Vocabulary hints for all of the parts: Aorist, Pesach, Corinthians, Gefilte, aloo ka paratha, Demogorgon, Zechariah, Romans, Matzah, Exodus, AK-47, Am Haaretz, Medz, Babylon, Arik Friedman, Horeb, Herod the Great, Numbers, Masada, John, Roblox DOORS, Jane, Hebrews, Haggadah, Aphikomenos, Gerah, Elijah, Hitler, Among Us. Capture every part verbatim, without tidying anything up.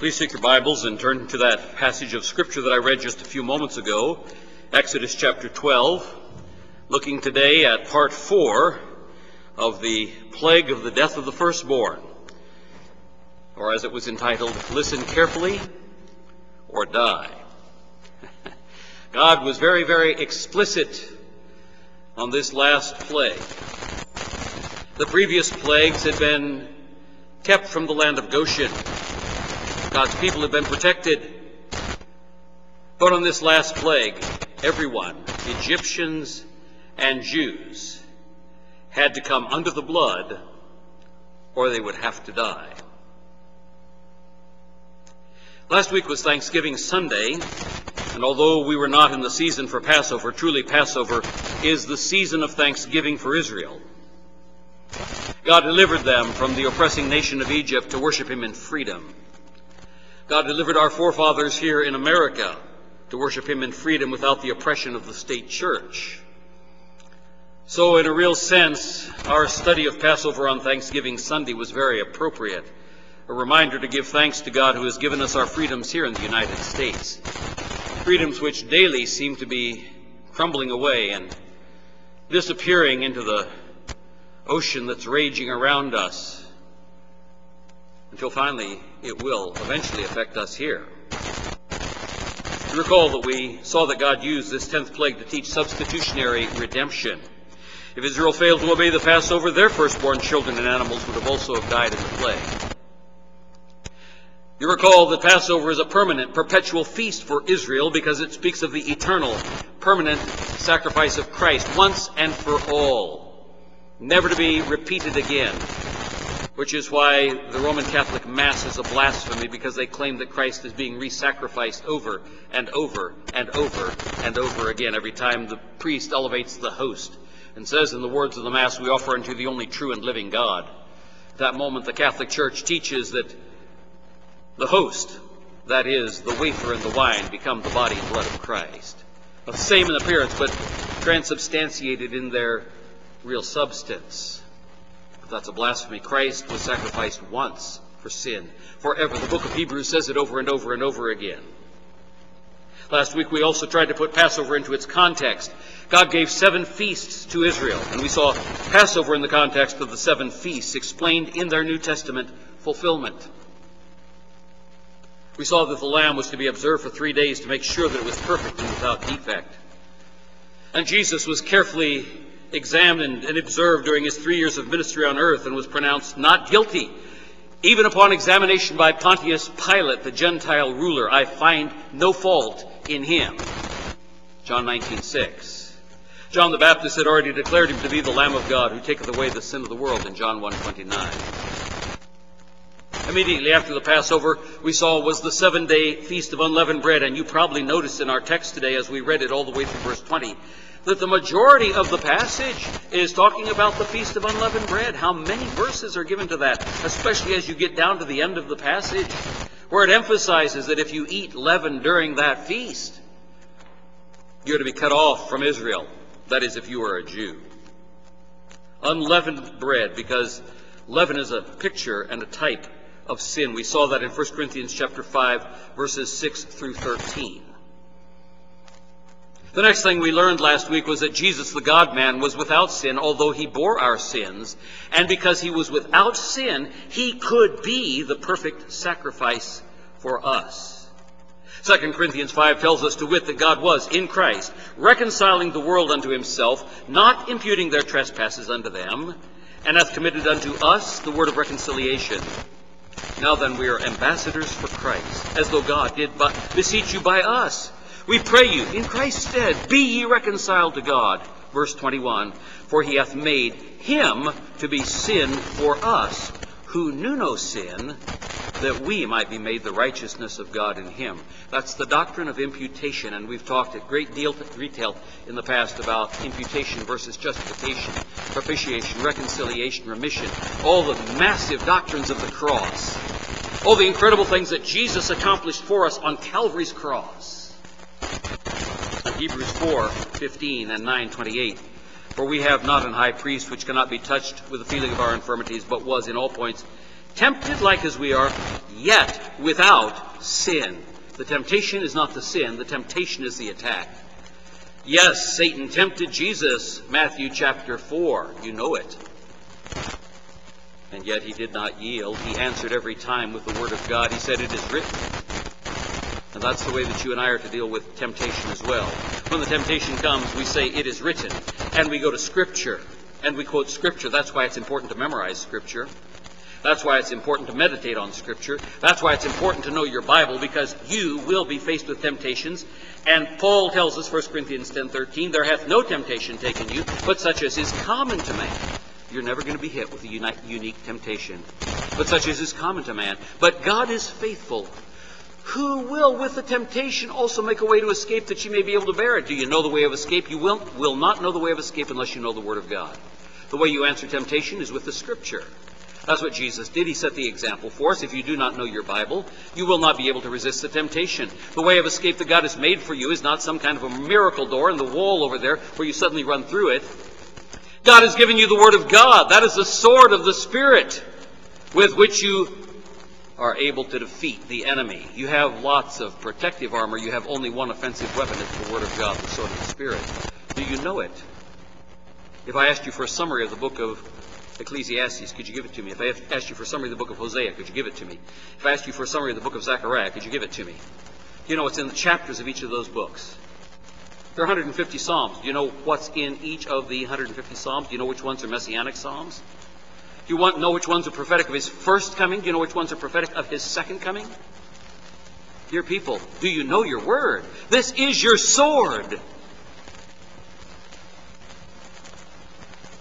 Please take your Bibles and turn to that passage of Scripture that I read just a few moments ago, Exodus chapter twelve, looking today at part four of the plague of the death of the firstborn, or as it was entitled, Listen Carefully or Die. God was very, very explicit on this last plague. The previous plagues had been kept from the land of Goshen. God's people had been protected. But on this last plague, everyone, Egyptians and Jews, had to come under the blood or they would have to die. Last week was Thanksgiving Sunday, and although we were not in the season for Passover, truly Passover is the season of thanksgiving for Israel. God delivered them from the oppressing nation of Egypt to worship Him in freedom. God delivered our forefathers here in America to worship Him in freedom without the oppression of the state church. So in a real sense, our study of Passover on Thanksgiving Sunday was very appropriate, a reminder to give thanks to God who has given us our freedoms here in the United States, freedoms which daily seem to be crumbling away and disappearing into the ocean that's raging around us, until finally it will eventually affect us here. You recall that we saw that God used this tenth plague to teach substitutionary redemption. If Israel failed to obey the Passover, their firstborn children and animals would have also have died in the plague. You recall that Passover is a permanent, perpetual feast for Israel because it speaks of the eternal, permanent sacrifice of Christ once and for all, never to be repeated again, which is why the Roman Catholic Mass is a blasphemy, because they claim that Christ is being re-sacrificed over and over and over and over again every time the priest elevates the host and says in the words of the Mass, "We offer unto the only true and living God." At that moment the Catholic Church teaches that the host, that is, the wafer and the wine, become the body and blood of Christ, the same in appearance but transubstantiated in their real substance. But that's a blasphemy. Christ was sacrificed once for sin, forever. The book of Hebrews says it over and over and over again. Last week we also tried to put Passover into its context. God gave seven feasts to Israel, and we saw Passover in the context of the seven feasts explained in their New Testament fulfillment. We saw that the lamb was to be observed for three days to make sure that it was perfect and without defect. And Jesus was carefully examined and observed during his three years of ministry on earth and was pronounced not guilty. Even upon examination by Pontius Pilate, the Gentile ruler, "I find no fault in him." John nineteen six. John the Baptist had already declared him to be the Lamb of God who taketh away the sin of the world in John one twenty-nine. Immediately after the Passover, we saw was the seven-day feast of unleavened bread, and you probably noticed in our text today as we read it all the way through verse twenty, that the majority of the passage is talking about the Feast of Unleavened Bread. How many verses are given to that, especially as you get down to the end of the passage, where it emphasizes that if you eat leaven during that feast, you're to be cut off from Israel. That is, if you are a Jew. Unleavened bread, because leaven is a picture and a type of sin. We saw that in First Corinthians chapter five, verses six through thirteen. The next thing we learned last week was that Jesus, the God-man, was without sin, although he bore our sins. And because he was without sin, he could be the perfect sacrifice for us. Second Corinthians five tells us, to wit, that God was in Christ, reconciling the world unto himself, not imputing their trespasses unto them, and hath committed unto us the word of reconciliation. Now then, we are ambassadors for Christ, as though God did but beseech you by us. We pray you, in Christ's stead, be ye reconciled to God. Verse twenty-one, for he hath made him to be sin for us, who knew no sin, that we might be made the righteousness of God in him. That's the doctrine of imputation, and we've talked at great deal detail in the past about imputation versus justification, propitiation, reconciliation, remission, all the massive doctrines of the cross, all the incredible things that Jesus accomplished for us on Calvary's cross. Hebrews four fifteen and nine twenty-eight, for we have not an high priest which cannot be touched with the feeling of our infirmities, but was in all points tempted like as we are, yet without sin. The temptation is not the sin, the temptation is the attack. Yes, Satan tempted Jesus, Matthew chapter four, you know it. And yet he did not yield. He answered every time with the word of God. He said, "It is written." And that's the way that you and I are to deal with temptation as well. When the temptation comes, we say, "It is written," and we go to Scripture, and we quote Scripture. That's why it's important to memorize Scripture. That's why it's important to meditate on Scripture. That's why it's important to know your Bible, because you will be faced with temptations. And Paul tells us, First Corinthians ten thirteen, "There hath no temptation taken you, but such as is common to man." You're never going to be hit with a unique temptation, but such as is common to man. "But God is faithful, who will with the temptation also make a way to escape that you may be able to bear it." Do you know the way of escape? You will, will not know the way of escape unless you know the Word of God. The way you answer temptation is with the Scripture. That's what Jesus did. He set the example for us. If you do not know your Bible, you will not be able to resist the temptation. The way of escape that God has made for you is not some kind of a miracle door in the wall over there where you suddenly run through it. God has given you the Word of God. That is the sword of the Spirit with which you are able to defeat the enemy. You have lots of protective armor. You have only one offensive weapon. It's the Word of God, the sword of the Spirit. Do you know it? If I asked you for a summary of the book of Ecclesiastes, could you give it to me? If I asked you for a summary of the book of Hosea, could you give it to me? If I asked you for a summary of the book of Zechariah, could you give it to me? You know what's in the chapters of each of those books. There are one hundred fifty Psalms. Do you know what's in each of the one hundred fifty Psalms? Do you know which ones are Messianic Psalms? Do you want to know which ones are prophetic of His first coming? Do you know which ones are prophetic of His second coming? Dear people, do you know your Word? This is your sword.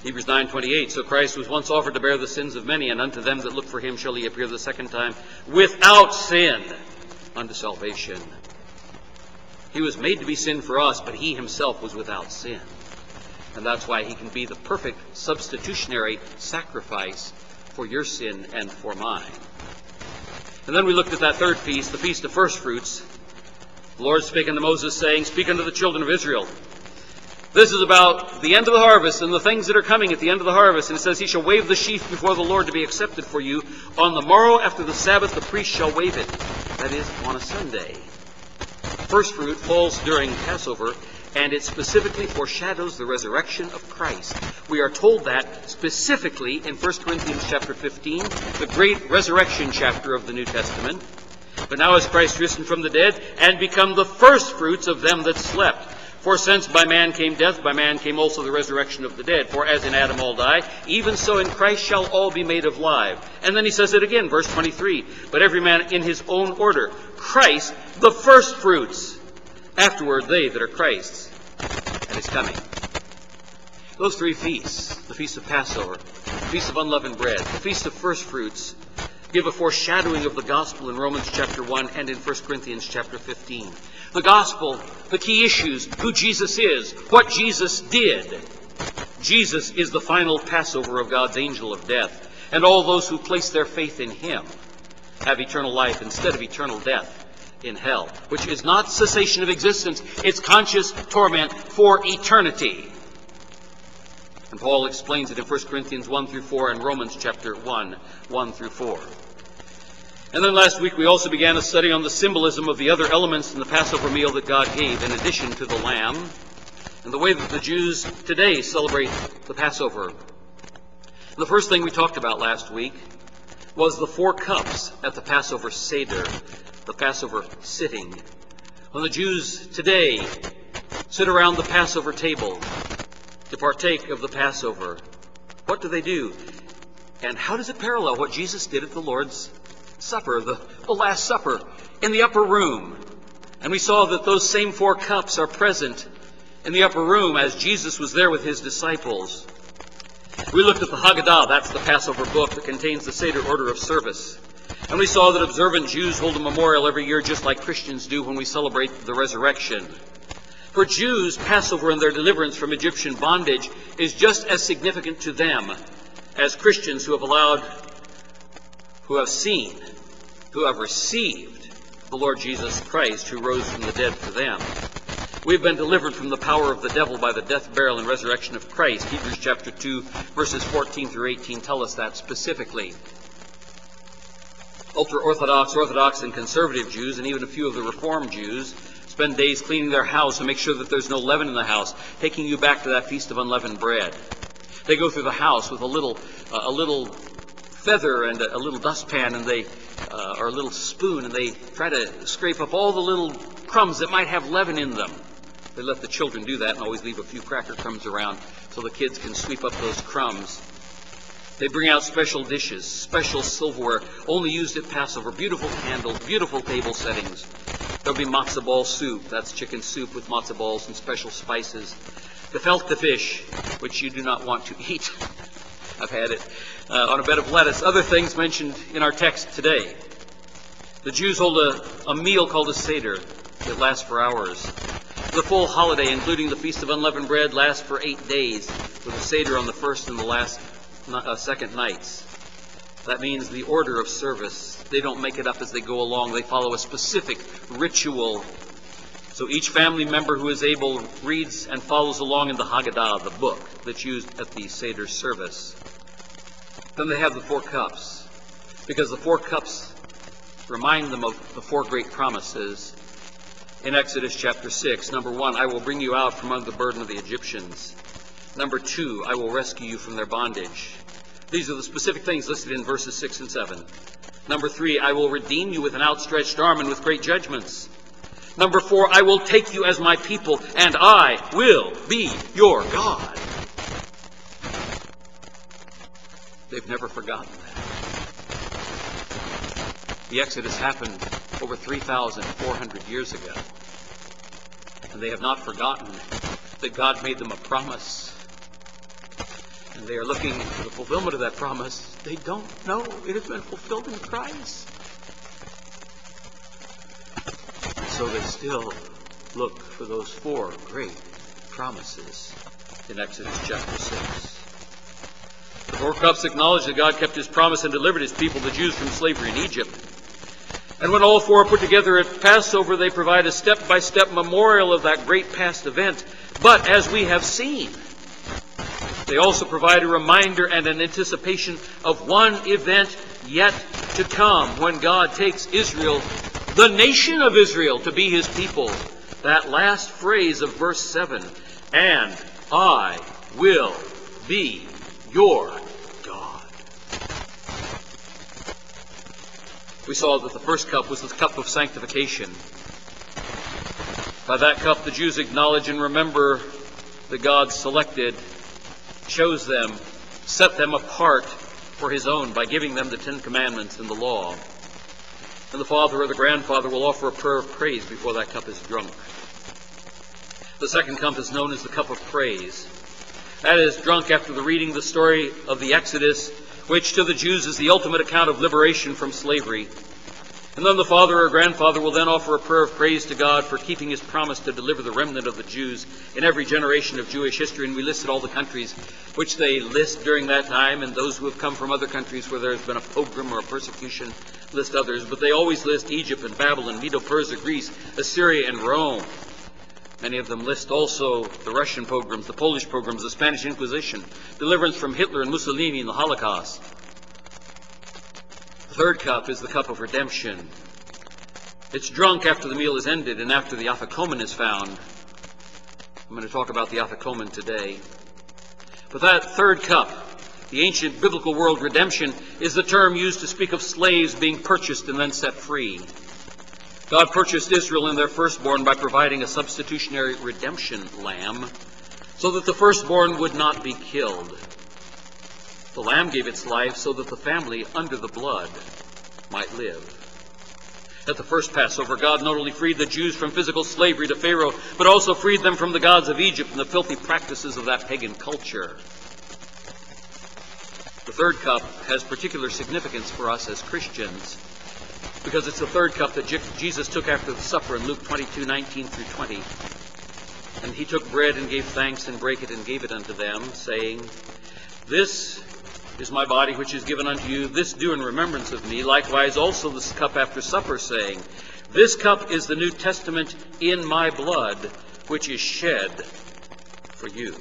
Hebrews nine twenty-eight, "So Christ was once offered to bear the sins of many, and unto them that look for Him shall He appear the second time without sin unto salvation." He was made to be sin for us, but He Himself was without sin. And that's why He can be the perfect substitutionary sacrifice for your sin and for mine. And then we looked at that third feast, the Feast of First Fruits. The Lord spake unto Moses, saying, "Speak unto the children of Israel." This is about the end of the harvest and the things that are coming at the end of the harvest. And it says, "He shall wave the sheaf before the Lord to be accepted for you. On the morrow after the Sabbath the priest shall wave it." That is, on a Sunday. First fruit falls during Passover, and it specifically foreshadows the resurrection of Christ. We are told that specifically in First Corinthians chapter fifteen, the great resurrection chapter of the New Testament. "But now is Christ risen from the dead, and become the first fruits of them that slept. For since by man came death, by man came also the resurrection of the dead. For as in Adam all die, even so in Christ shall all be made alive." And then he says it again, verse twenty-three, "But every man in his own order, Christ the first fruits, afterward they that are Christ's at His coming." Those three feasts, the Feast of Passover, the Feast of Unleavened Bread, the Feast of First Fruits, give a foreshadowing of the gospel in Romans chapter one and in First Corinthians chapter fifteen. The gospel, the key issues, who Jesus is, what Jesus did. Jesus is the final Passover of God's angel of death, and all those who place their faith in Him have eternal life instead of eternal death in hell, which is not cessation of existence, it's conscious torment for eternity. And Paul explains it in First Corinthians one through four and Romans chapter one, one through four. And then last week we also began a study on the symbolism of the other elements in the Passover meal that God gave in addition to the lamb, and the way that the Jews today celebrate the Passover. And the first thing we talked about last week was the four cups at the Passover Seder, the Passover sitting. When the Jews today sit around the Passover table to partake of the Passover, what do they do? And how does it parallel what Jesus did at the Lord's Supper, the, the Last Supper, in the upper room? And we saw that those same four cups are present in the upper room as Jesus was there with His disciples. We looked at the Haggadah, that's the Passover book that contains the Seder order of service. And we saw that observant Jews hold a memorial every year just like Christians do when we celebrate the resurrection. For Jews, Passover and their deliverance from Egyptian bondage is just as significant to them as Christians who have allowed, who have seen, who have received the Lord Jesus Christ who rose from the dead for them. We've been delivered from the power of the devil by the death, burial, and resurrection of Christ. Hebrews chapter two, verses fourteen through eighteen tell us that specifically. ultra-Orthodox, Orthodox, and conservative Jews, and even a few of the Reformed Jews, spend days cleaning their house to make sure that there's no leaven in the house, taking you back to that Feast of Unleavened Bread. They go through the house with a little, uh, a little feather and a, a little dustpan, and they, uh, or a little spoon, and they try to scrape up all the little crumbs that might have leaven in them. They let the children do that and always leave a few cracker crumbs around so the kids can sweep up those crumbs. They bring out special dishes, special silverware, only used at Passover, beautiful candles, beautiful table settings. There'll be matzo ball soup. That's chicken soup with matzo balls and special spices. The gefilte fish, which you do not want to eat. I've had it. Uh, on a bed of lettuce. Other things mentioned in our text today. The Jews hold a, a meal called a Seder that lasts for hours. The full holiday, including the Feast of Unleavened Bread, lasts for eight days, with a Seder on the first and the last uh, second nights. That means the order of service. They don't make it up as they go along. They follow a specific ritual. So each family member who is able reads and follows along in the Haggadah, the book that's used at the Seder service. Then they have the four cups, because the four cups remind them of the four great promises in Exodus chapter six. Number one, I will bring you out from under the burden of the Egyptians. Number two, I will rescue you from their bondage. These are the specific things listed in verses six and seven. Number three, I will redeem you with an outstretched arm and with great judgments. Number four, I will take you as my people, and I will be your God. They've never forgotten that. The Exodus happened over three thousand four hundred years ago, and they have not forgotten that God made them a promise. And they are looking for the fulfillment of that promise. They don't know it has been fulfilled in Christ. So they still look for those four great promises in Exodus chapter six. The four cups acknowledge that God kept his promise and delivered his people, the Jews, from slavery in Egypt. And when all four are put together at Passover, they provide a step-by-step memorial of that great past event. But as we have seen, they also provide a reminder and an anticipation of one event yet to come, when God takes Israel, the nation of Israel, to be his people. That last phrase of verse seven, and I will be your God. We saw that the first cup was the cup of sanctification. By that cup, the Jews acknowledge and remember that God selected, chose them, set them apart for his own by giving them the Ten Commandments and the law. And the father or the grandfather will offer a prayer of praise before that cup is drunk. The second cup is known as the cup of praise. That is drunk after the reading the story of the Exodus, which to the Jews is the ultimate account of liberation from slavery. And then the father or grandfather will then offer a prayer of praise to God for keeping his promise to deliver the remnant of the Jews in every generation of Jewish history. And we listed all the countries which they list during that time, and those who have come from other countries where there has been a pogrom or a persecution list others. But they always list Egypt and Babylon, Medo-Persia, Greece, Assyria, and Rome. Many of them list also the Russian pogroms, the Polish pogroms, the Spanish Inquisition, deliverance from Hitler and Mussolini and the Holocaust. The third cup is the cup of redemption. It's drunk after the meal is ended and after the Afikomen is found. I'm going to talk about the Afikomen today. But that third cup, the ancient biblical word redemption, is the term used to speak of slaves being purchased and then set free. God purchased Israel and their firstborn by providing a substitutionary redemption lamb so that the firstborn would not be killed. The lamb gave its life so that the family under the blood might live. At the first Passover, God not only freed the Jews from physical slavery to Pharaoh, but also freed them from the gods of Egypt and the filthy practices of that pagan culture. The third cup has particular significance for us as Christians, because it's the third cup that Jesus took after the supper in Luke twenty-two, nineteen through twenty. And he took bread and gave thanks and brake it and gave it unto them, saying, This is my body which is given unto you, this do in remembrance of me. Likewise also this cup after supper, saying, This cup is the New Testament in my blood, which is shed for you.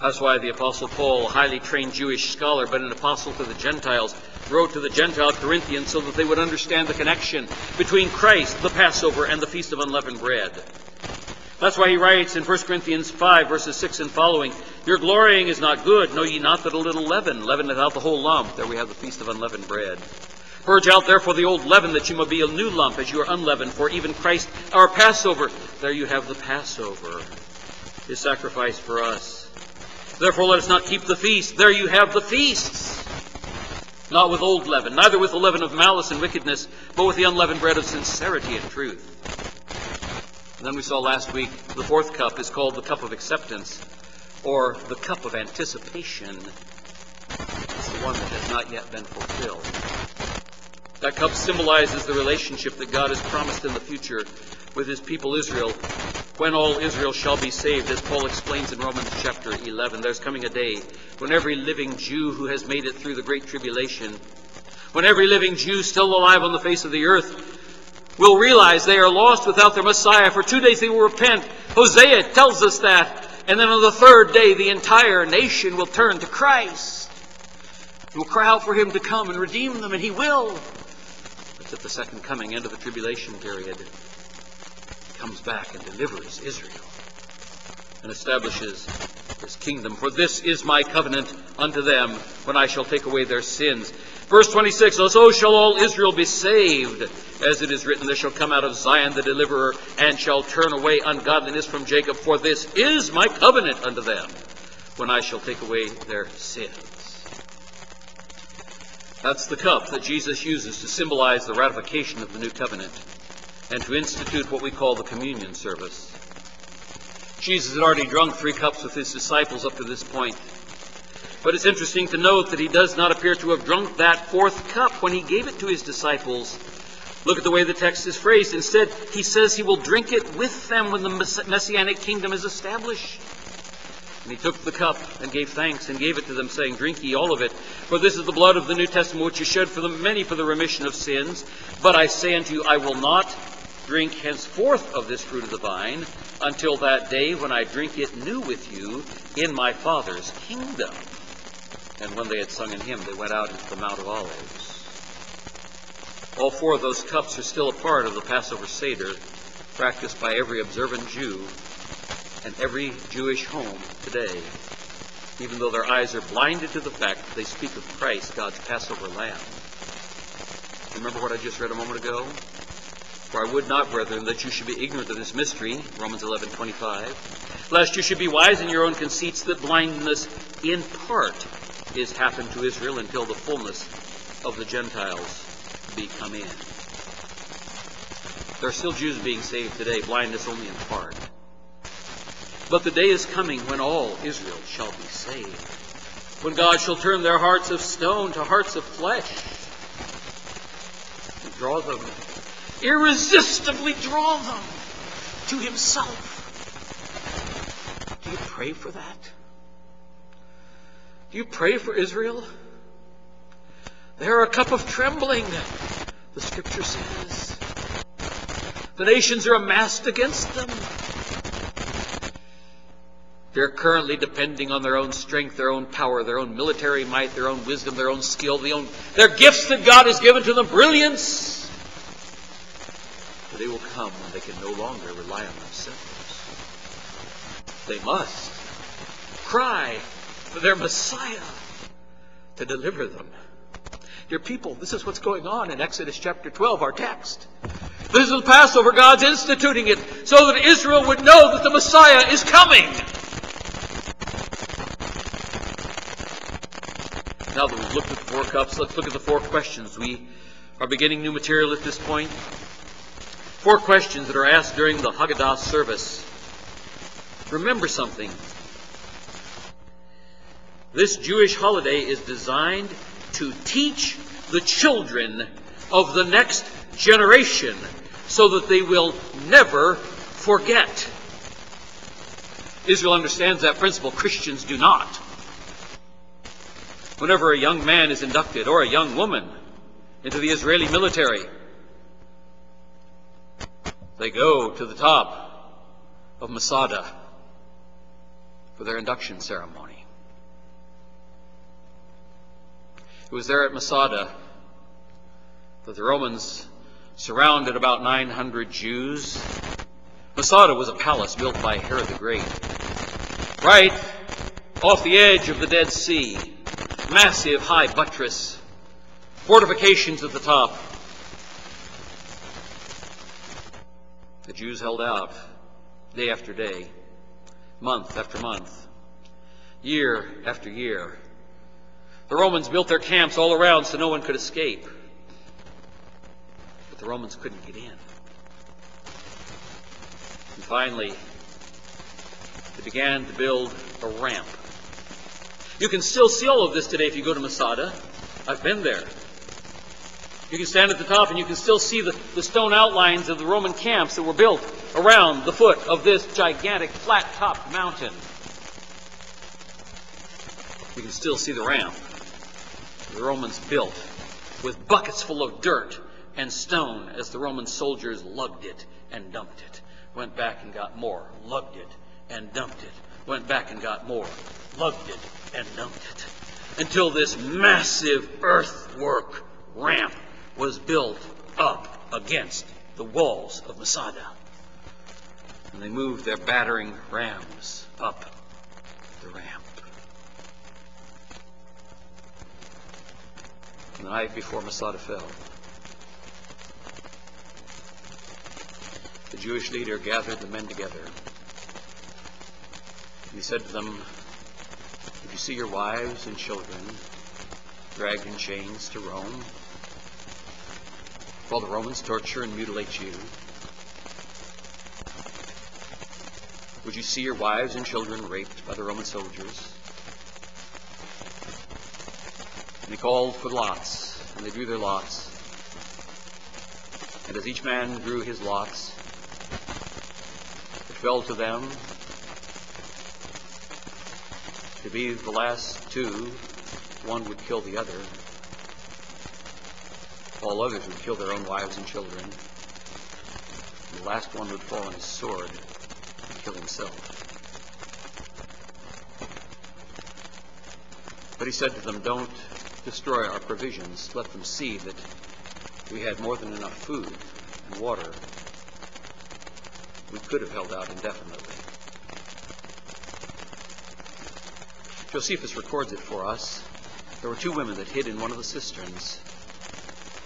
That's why the Apostle Paul, a highly trained Jewish scholar, but an apostle to the Gentiles, wrote to the Gentile Corinthians so that they would understand the connection between Christ, the Passover, and the Feast of Unleavened Bread. That's why he writes in First Corinthians five, verses six and following, "Your glorying is not good, know ye not that a little leaven leaveneth out the whole lump." There we have the Feast of Unleavened Bread. "Purge out therefore the old leaven, that ye may be a new lump, as you are unleavened, for even Christ our Passover." There you have the Passover, his sacrifice for us. "Therefore let us not keep the feast." There you have the feasts. "Not with old leaven, neither with the leaven of malice and wickedness, but with the unleavened bread of sincerity and truth." And then we saw last week, the fourth cup is called the cup of acceptance, or the cup of anticipation. It's the one that has not yet been fulfilled. That cup symbolizes the relationship that God has promised in the future with his people Israel, when all Israel shall be saved, as Paul explains in Romans chapter eleven. There's coming a day when every living Jew who has made it through the Great Tribulation, when every living Jew still alive on the face of the earth, will realize they are lost without their Messiah. For two days they will repent. Hosea tells us that. And then on the third day, the entire nation will turn to Christ. They will cry out for him to come and redeem them, and he will. That's at the second coming, end of the tribulation period. He comes back and delivers Israel and establishes his kingdom. "For this is my covenant unto them, when I shall take away their sins." Verse twenty-six, "So shall all Israel be saved. As it is written, there shall come out of Zion the deliverer, and shall turn away ungodliness from Jacob. For this is my covenant unto them, when I shall take away their sins." That's the cup that Jesus uses to symbolize the ratification of the new covenant, and to institute what we call the communion service. Jesus had already drunk three cups with his disciples up to this point. But it's interesting to note that he does not appear to have drunk that fourth cup when he gave it to his disciples. Look at the way the text is phrased. Instead, he says he will drink it with them when the mess- messianic kingdom is established. And he took the cup and gave thanks and gave it to them, saying, "Drink ye all of it, for this is the blood of the New Testament, which is shed for the many for the remission of sins. But I say unto you, I will not drink henceforth of this fruit of the vine, until that day when I drink it new with you in my Father's kingdom." And when they had sung in hymn, they went out into the Mount of Olives. All four of those cups are still a part of the Passover Seder, practiced by every observant Jew and every Jewish home today, even though their eyes are blinded to the fact that they speak of Christ, God's Passover Lamb. Remember what I just read a moment ago? "For I would not, brethren, that you should be ignorant of this mystery," Romans eleven twenty-five, "lest you should be wise in your own conceits, that blindness in part is happened to Israel until the fullness of the Gentiles be come in." There are still Jews being saved today, blindness only in part. But the day is coming when all Israel shall be saved, when God shall turn their hearts of stone to hearts of flesh, and draw them irresistibly draw them to himself. Do you pray for that? Do you pray for Israel? They are a cup of trembling, the scripture says. The nations are amassed against them. They're currently depending on their own strength, their own power, their own military might, their own wisdom, their own skill, their own, their gifts that God has given to them, brilliance. They will come when they can no longer rely on themselves. They must cry for their Messiah to deliver them. Dear people, this is what's going on in Exodus chapter twelve, our text. This is the Passover. God's instituting it so that Israel would know that the Messiah is coming. Now that we've looked at the four cups, let's look at the four questions. We are beginning new material at this point. Four questions that are asked during the Haggadah service. Remember something. This Jewish holiday is designed to teach the children of the next generation so that they will never forget. Israel understands that principle. Christians do not. Whenever a young man is inducted, or a young woman, into the Israeli military, they go to the top of Masada for their induction ceremony. It was there at Masada that the Romans surrounded about nine hundred Jews. Masada was a palace built by Herod the Great, right off the edge of the Dead Sea. Massive high buttress, fortifications at the top. The Jews held out day after day, month after month, year after year. The Romans built their camps all around so no one could escape. But the Romans couldn't get in. And finally, they began to build a ramp. You can still see all of this today if you go to Masada. I've been there. You can stand at the top and you can still see the, the stone outlines of the Roman camps that were built around the foot of this gigantic flat-topped mountain. You can still see the ramp the Romans built with buckets full of dirt and stone as the Roman soldiers lugged it and dumped it. Went back and got more, lugged it and dumped it. Went back and got more, lugged it and dumped it. Until this massive earthwork ramp was built up against the walls of Masada. And they moved their battering rams up the ramp. And the night before Masada fell, the Jewish leader gathered the men together. And he said to them, "If you see your wives and children dragged in chains to Rome, while the Romans torture and mutilate you, would you see your wives and children raped by the Roman soldiers?" And he called for lots, and they drew their lots. And as each man drew his lots, it fell to them to be the last two. One would kill the other. All others would kill their own wives and children. And the last one would fall on his sword and kill himself. But he said to them, "Don't destroy our provisions. Let them see that we had more than enough food and water. We could have held out indefinitely." Josephus records it for us. There were two women that hid in one of the cisterns,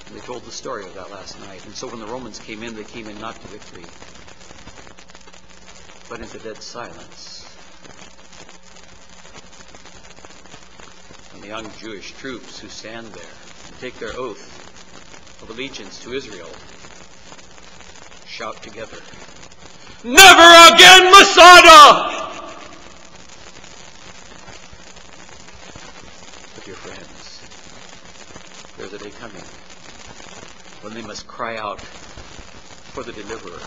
and they told the story of that last night. And so when the Romans came in, they came in not to victory, but into dead silence. And the young Jewish troops who stand there and take their oath of allegiance to Israel shout together, "Never again Masada!" But dear friends, there's a day coming when they must cry out for the deliverer,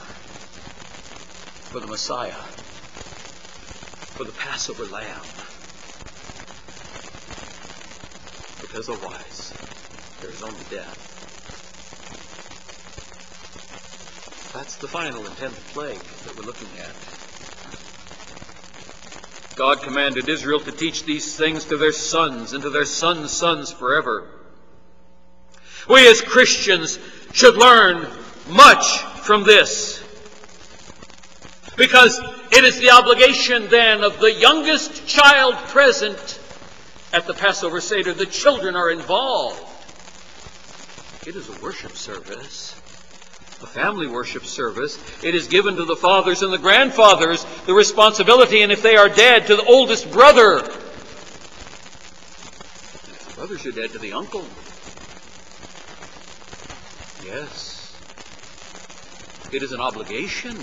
for the Messiah, for the Passover lamb, because otherwise there is only death. That's the final and tenth plague that we're looking at. God commanded Israel to teach these things to their sons and to their sons' sons forever. We as Christians should learn much from this, because it is the obligation then of the youngest child present at the Passover Seder. The children are involved. It is a worship service. A family worship service. It is given to the fathers and the grandfathers, the responsibility, and if they are dead, to the oldest brother. And if the brothers are dead, to the uncle. Yes. It is an obligation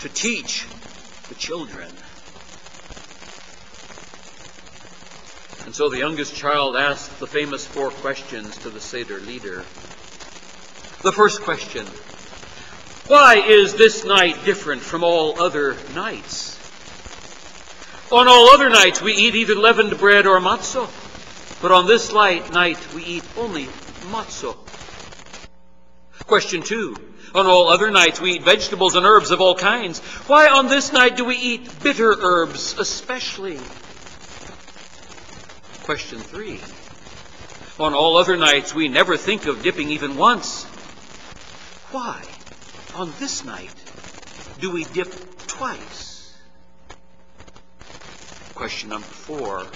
to teach the children. And so the youngest child asked the famous four questions to the Seder leader. The first question, why is this night different from all other nights? On all other nights we eat either leavened bread or matzo, but on this light night we eat only matzo. Question two, on all other nights we eat vegetables and herbs of all kinds. Why on this night do we eat bitter herbs especially? Question three, On all other nights, we never think of dipping even once. Why, on this night, do we dip twice? Question number four.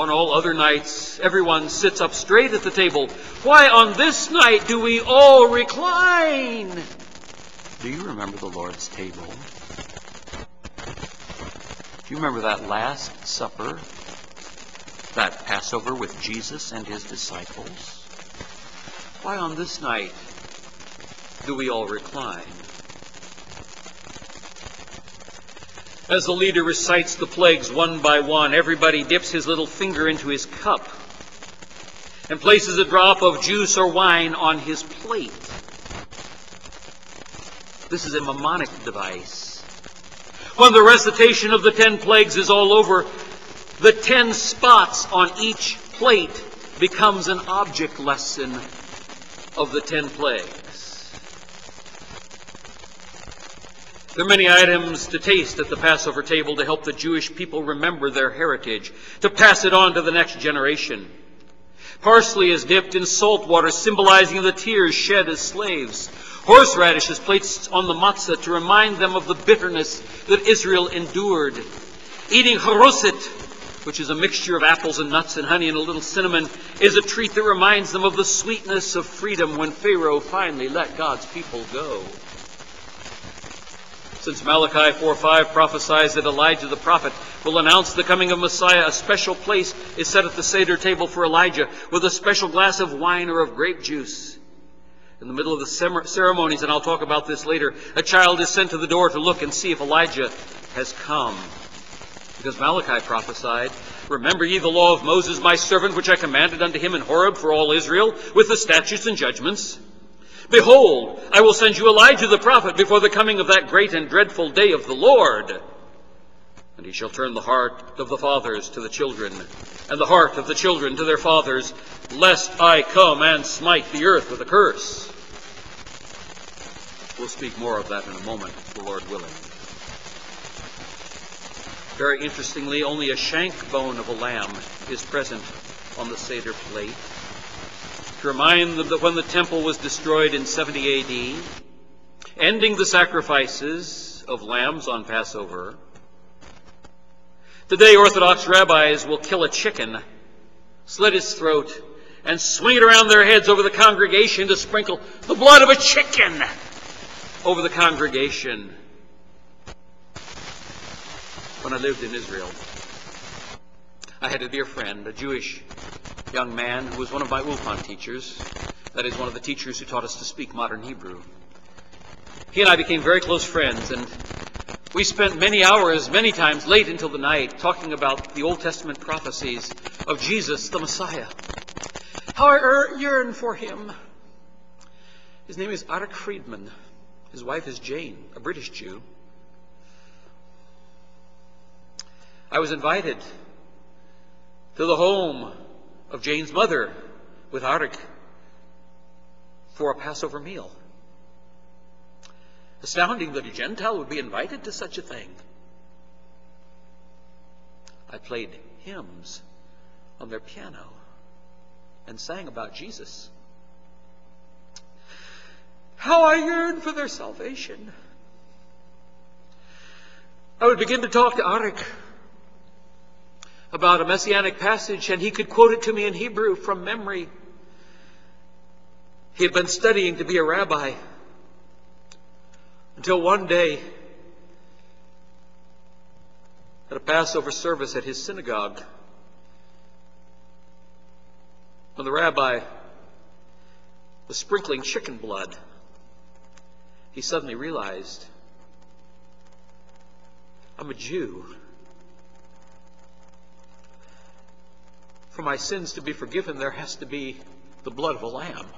On all other nights, everyone sits up straight at the table. Why, on this night, do we all recline? Do you remember the Lord's table? Do you remember that Last Supper? That Passover with Jesus and his disciples? Why on this night do we all recline? As the leader recites the plagues one by one, everybody dips his little finger into his cup and places a drop of juice or wine on his plate. This is a mnemonic device. When the recitation of the ten plagues is all over, the ten spots on each plate becomes an object lesson of the ten plagues. There are many items to taste at the Passover table to help the Jewish people remember their heritage, to pass it on to the next generation. Parsley is dipped in salt water, symbolizing the tears shed as slaves. Horseradish is placed on the matzah to remind them of the bitterness that Israel endured. Eating haroset, which is a mixture of apples and nuts and honey and a little cinnamon, is a treat that reminds them of the sweetness of freedom when Pharaoh finally let God's people go. Since Malachi four five prophesies that Elijah the prophet will announce the coming of Messiah, a special place is set at the Seder table for Elijah with a special glass of wine or of grape juice. In the middle of the ceremonies, and I'll talk about this later, a child is sent to the door to look and see if Elijah has come. Because Malachi prophesied, "Remember ye the law of Moses, my servant, which I commanded unto him in Horeb for all Israel, with the statutes and judgments. Behold, I will send you Elijah the prophet before the coming of that great and dreadful day of the Lord. And he shall turn the heart of the fathers to the children, and the heart of the children to their fathers, lest I come and smite the earth with a curse." We'll speak more of that in a moment, the Lord willing. Very interestingly, only a shank bone of a lamb is present on the Seder plate, to remind them that when the temple was destroyed in seventy A D, ending the sacrifices of lambs on Passover, today Orthodox rabbis will kill a chicken, slit its throat, and swing it around their heads over the congregation to sprinkle the blood of a chicken over the congregation. When I lived in Israel, I had a dear friend, a Jewish young man who was one of my Ulpan teachers, that is, one of the teachers who taught us to speak modern Hebrew. He and I became very close friends, and we spent many hours, many times, late until the night, talking about the Old Testament prophecies of Jesus, the Messiah. How I yearn for him. His name is Arik Friedman. His wife is Jane, a British Jew. I was invited to the home of Jane's mother with Arik for a Passover meal. Astounding that a Gentile would be invited to such a thing. I played hymns on their piano and sang about Jesus. How I yearned for their salvation. I would begin to talk to Arik about a messianic passage, and he could quote it to me in Hebrew from memory. He had been studying to be a rabbi until one day at a Passover service at his synagogue, when the rabbi was sprinkling chicken blood, he suddenly realized, "I'm a Jew. For my sins to be forgiven, there has to be the blood of a lamb.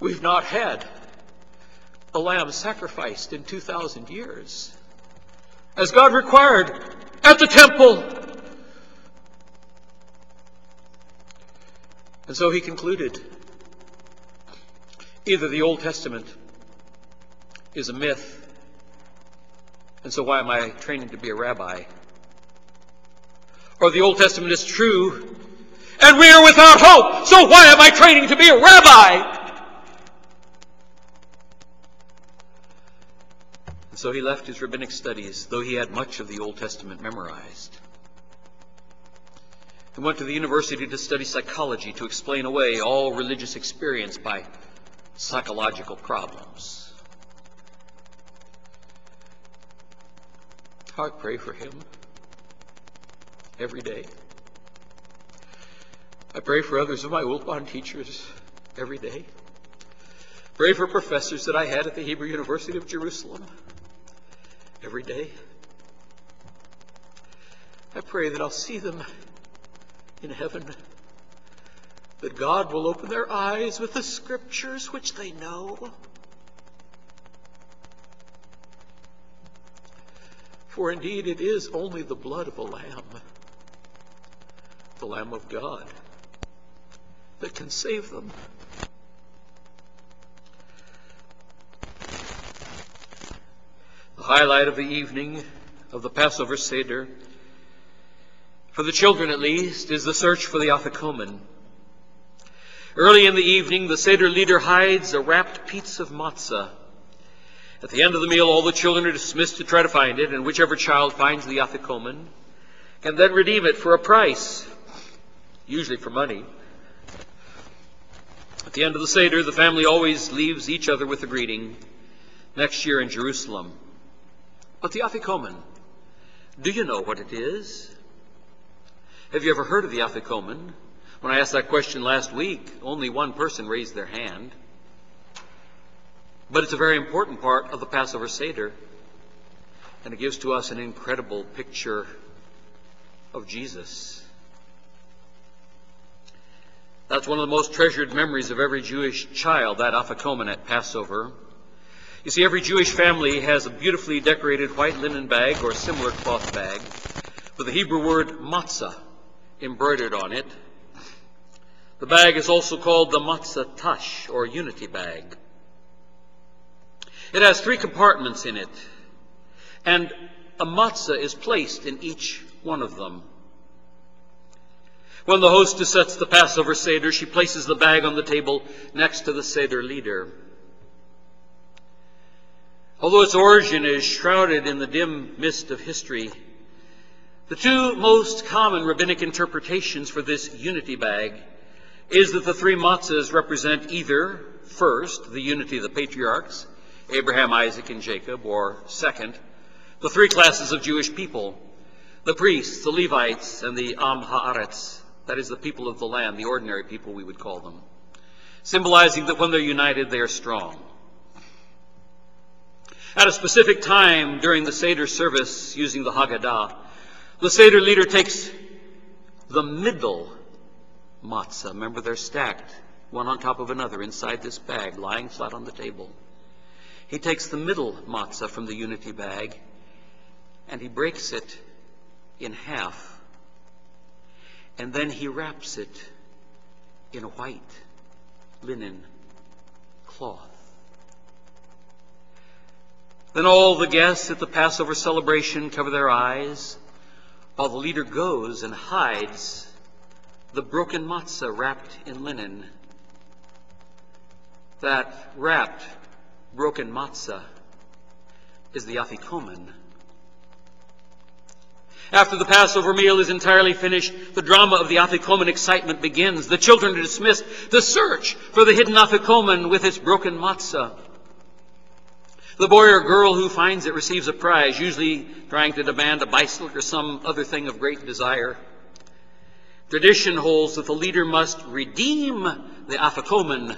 We've not had a lamb sacrificed in two thousand years, as God required at the temple." And so he concluded, either the Old Testament is a myth, and so why am I training to be a rabbi? Or the Old Testament is true, and we are without hope. So why am I training to be a rabbi? And so he left his rabbinic studies, though he had much of the Old Testament memorized, and went to the university to study psychology, to explain away all religious experience by psychological problems. I pray for him every day. I pray for others of my Ulpan teachers every day. Pray for professors that I had at the Hebrew University of Jerusalem every day. I pray that I'll see them in heaven, that God will open their eyes with the scriptures which they know. For indeed it is only the blood of a lamb, the Lamb of God, that can save them. The highlight of the evening of the Passover Seder, for the children at least, is the search for the Afikomen. Early in the evening, the Seder leader hides a wrapped piece of matzah. At the end of the meal, all the children are dismissed to try to find it, and whichever child finds the Afikomen can then redeem it for a price, usually for money. At the end of the Seder, the family always leaves each other with a greeting, next year in Jerusalem. But the Afikomen, do you know what it is? Have you ever heard of the Afikomen? When I asked that question last week, only one person raised their hand. But it's a very important part of the Passover Seder, and it gives to us an incredible picture of Jesus. That's one of the most treasured memories of every Jewish child, that Afikomen at Passover. You see, every Jewish family has a beautifully decorated white linen bag or similar cloth bag with the Hebrew word matzah embroidered on it. The bag is also called the matzah tash, or unity bag. It has three compartments in it, and a matzah is placed in each one of them. When the hostess sets the Passover Seder, she places the bag on the table next to the Seder leader. Although its origin is shrouded in the dim mist of history, the two most common rabbinic interpretations for this unity bag is that the three matzahs represent either, first, the unity of the patriarchs, Abraham, Isaac, and Jacob, or second, the three classes of Jewish people, the priests, the Levites, and the Am Haaretz, that is, the people of the land, the ordinary people we would call them, symbolizing that when they're united, they are strong. At a specific time during the Seder service, using the Haggadah, the Seder leader takes the middle matzah. Remember, they're stacked, one on top of another, inside this bag, lying flat on the table. He takes the middle matzah from the unity bag, and he breaks it in half, and then he wraps it in a white linen cloth. Then all the guests at the Passover celebration cover their eyes while the leader goes and hides the broken matzah wrapped in linen. That wrapped, broken matzah is the Afikomen. After the Passover meal is entirely finished, the drama of the Afikomen excitement begins. The children are dismissed to search for the hidden Afikomen with its broken matzah. The boy or girl who finds it receives a prize, usually trying to demand a bicycle or some other thing of great desire. Tradition holds that the leader must redeem the Afikomen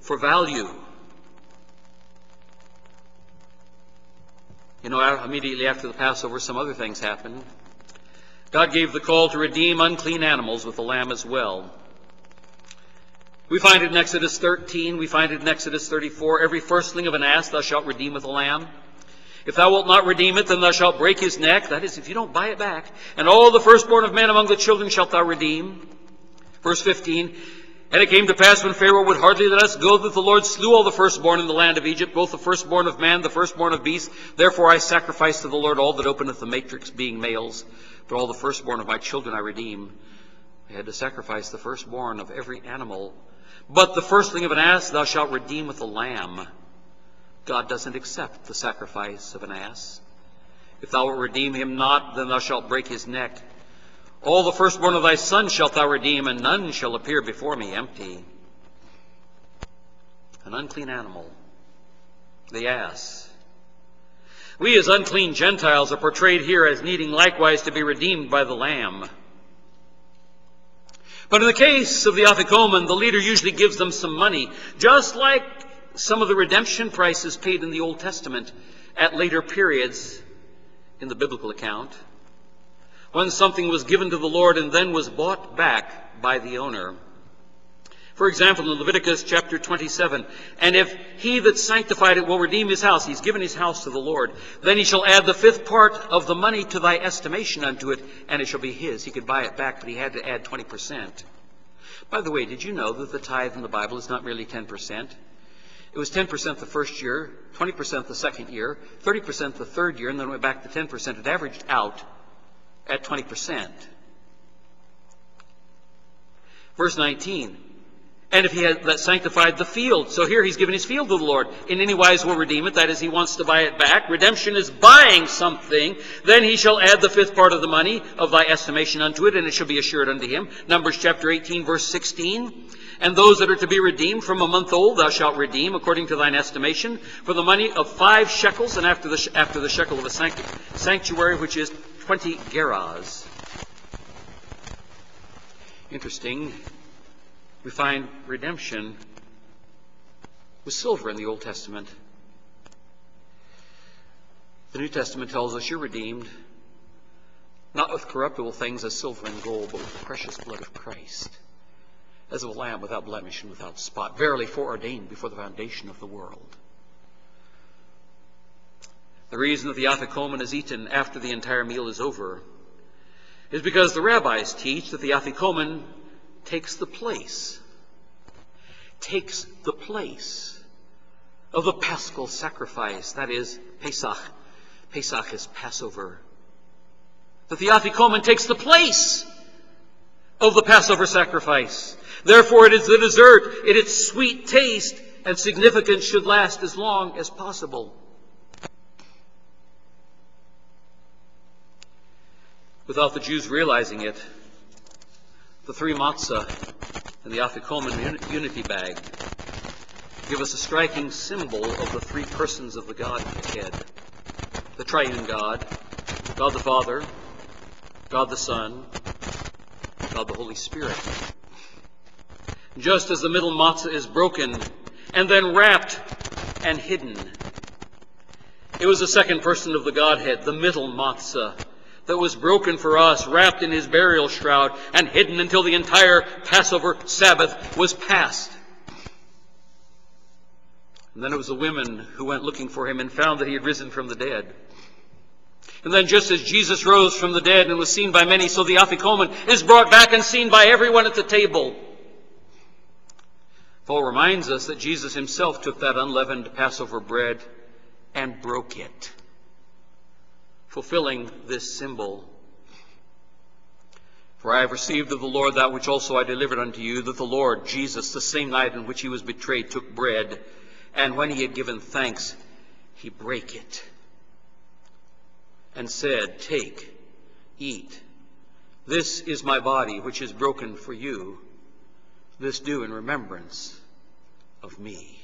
for value. You know, immediately after the Passover, some other things happened. God gave the call to redeem unclean animals with the lamb as well. We find it in Exodus thirteen. We find it in Exodus thirty-four. Every firstling of an ass thou shalt redeem with a lamb. If thou wilt not redeem it, then thou shalt break his neck. That is, if you don't buy it back. And all the firstborn of men among the children shalt thou redeem. Verse fifteen, and it came to pass when Pharaoh would hardly let us go, that the Lord slew all the firstborn in the land of Egypt, both the firstborn of man, the firstborn of beast. Therefore I sacrifice to the Lord all that openeth the matrix, being males. But all the firstborn of my children I redeem. They had to sacrifice the firstborn of every animal. But the firstling of an ass thou shalt redeem with a lamb. God doesn't accept the sacrifice of an ass. If thou wilt redeem him not, then thou shalt break his neck. All the firstborn of thy son shalt thou redeem, and none shall appear before me empty. An unclean animal, the ass. We as unclean Gentiles are portrayed here as needing likewise to be redeemed by the lamb. But in the case of the Afikomen, the leader usually gives them some money, just like some of the redemption prices paid in the Old Testament at later periods in the biblical account, when something was given to the Lord and then was bought back by the owner. For example, in Leviticus chapter twenty-seven, and if he that sanctified it will redeem his house, he's given his house to the Lord, then he shall add the fifth part of the money to thy estimation unto it, and it shall be his. He could buy it back, but he had to add twenty percent. By the way, did you know that the tithe in the Bible is not really ten percent? It was ten percent the first year, twenty percent the second year, thirty percent the third year, and then went back to ten percent. It averaged out at twenty percent. Verse nineteen. And if he had that sanctified the field. So here he's given his field to the Lord. In any wise will redeem it. That is, he wants to buy it back. Redemption is buying something. Then he shall add the fifth part of the money of thy estimation unto it, and it shall be assured unto him. Numbers chapter eighteen, verse sixteen. And those that are to be redeemed from a month old thou shalt redeem according to thine estimation for the money of five shekels, and after the, sh after the shekel of the sanctuary, which is twenty gerahs. Interesting. We find redemption with silver in the Old Testament. The New Testament tells us you're redeemed not with corruptible things as silver and gold, but with the precious blood of Christ, as of a lamb without blemish and without spot, verily foreordained before the foundation of the world. The reason that the Afikomen is eaten after the entire meal is over is because the rabbis teach that the Afikomen takes the place, takes the place of the Paschal sacrifice, that is, Pesach. Pesach is Passover. That the Afikomen takes the place of the Passover sacrifice. Therefore, it is the dessert, in its sweet taste and significance should last as long as possible. Without the Jews realizing it, the three matzah and the Afikomen unity bag give us a striking symbol of the three persons of the Godhead, the triune God, God the Father, God the Son, God the Holy Spirit. Just as the middle matzah is broken and then wrapped and hidden, it was the second person of the Godhead, the middle matzah, that was broken for us, wrapped in his burial shroud, and hidden until the entire Passover Sabbath was past. And then it was the women who went looking for him and found that he had risen from the dead. And then just as Jesus rose from the dead and was seen by many, so the Afikomen is brought back and seen by everyone at the table. Paul reminds us that Jesus himself took that unleavened Passover bread and broke it, fulfilling this symbol. For I have received of the Lord that which also I delivered unto you, that the Lord Jesus, the same night in which he was betrayed, took bread, and when he had given thanks, he brake it, and said, Take, eat. This is my body, which is broken for you. This do in remembrance of me.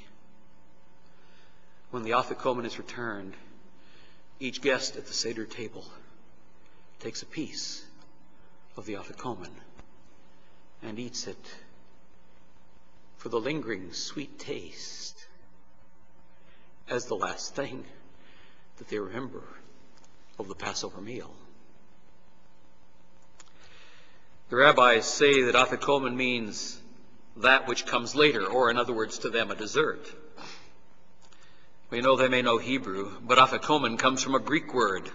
When the Afikomen is returned, each guest at the Seder table takes a piece of the Afikomen and eats it for the lingering sweet taste as the last thing that they remember of the Passover meal. The rabbis say that Afikomen means that which comes later, or in other words to them, a dessert. We know they may know Hebrew, but Afikomen comes from a Greek word.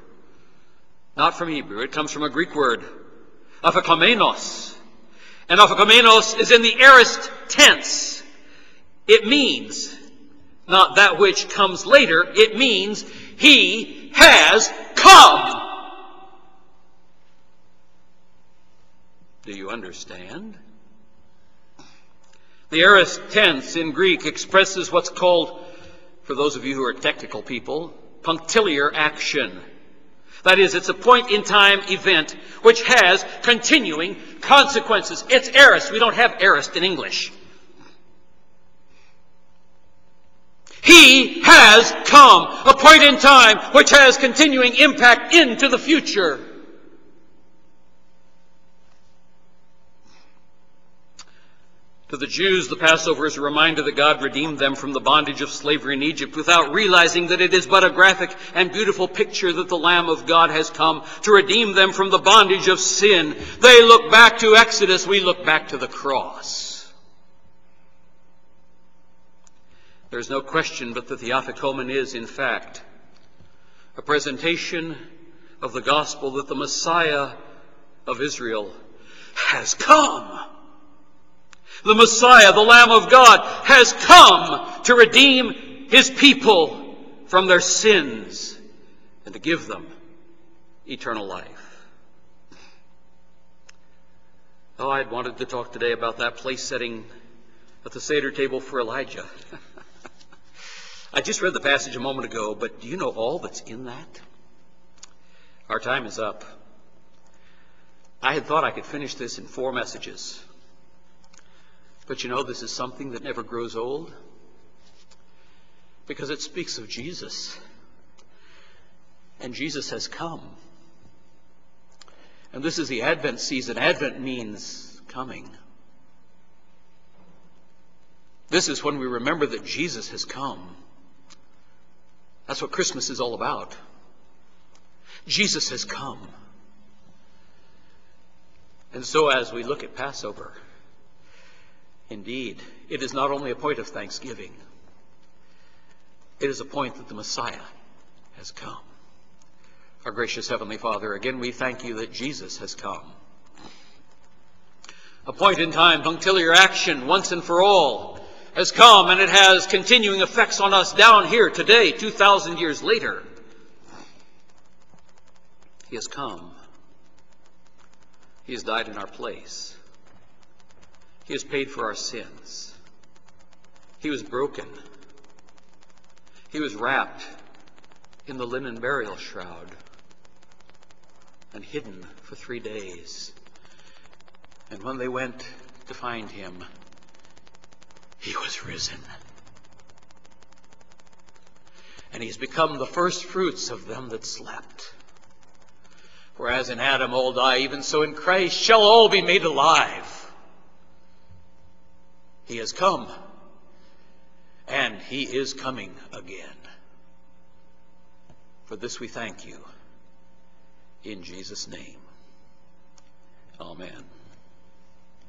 Not from Hebrew, it comes from a Greek word, Aphikomenos. And Aphikomenos is in the aorist tense. It means not that which comes later, it means he has come. Do you understand? The aorist tense in Greek expresses what's called, for those of you who are technical people, punctiliar action. That is, it's a point-in-time event which has continuing consequences. It's aorist. We don't have aorist in English. He has come, a point in time which has continuing impact into the future. To the Jews, the Passover is a reminder that God redeemed them from the bondage of slavery in Egypt without realizing that it is but a graphic and beautiful picture that the Lamb of God has come to redeem them from the bondage of sin. They look back to Exodus, we look back to the cross. There is no question but that the Afikomen is, in fact, a presentation of the gospel that the Messiah of Israel has come. The Messiah, the Lamb of God, has come to redeem His people from their sins and to give them eternal life. Oh, I'd wanted to talk today about that place setting at the Seder table for Elijah. I just read the passage a moment ago, but do you know all that's in that? Our time is up. I had thought I could finish this in four messages. But you know, this is something that never grows old, because it speaks of Jesus. And Jesus has come. And this is the Advent season. Advent means coming. This is when we remember that Jesus has come. That's what Christmas is all about. Jesus has come. And so as we look at Passover, indeed, it is not only a point of thanksgiving, it is a point that the Messiah has come. Our gracious Heavenly Father, again we thank you that Jesus has come. A point in time, punctiliar action, once and for all, has come, and it has continuing effects on us down here today, two thousand years later. He has come. He has died in our place. He has paid for our sins. He was broken. He was wrapped in the linen burial shroud and hidden for three days. And when they went to find him, he was risen. And he's become the first fruits of them that slept. For as in Adam all die, even so in Christ shall all be made alive. He has come, and he is coming again. For this we thank you, in Jesus' name. Amen.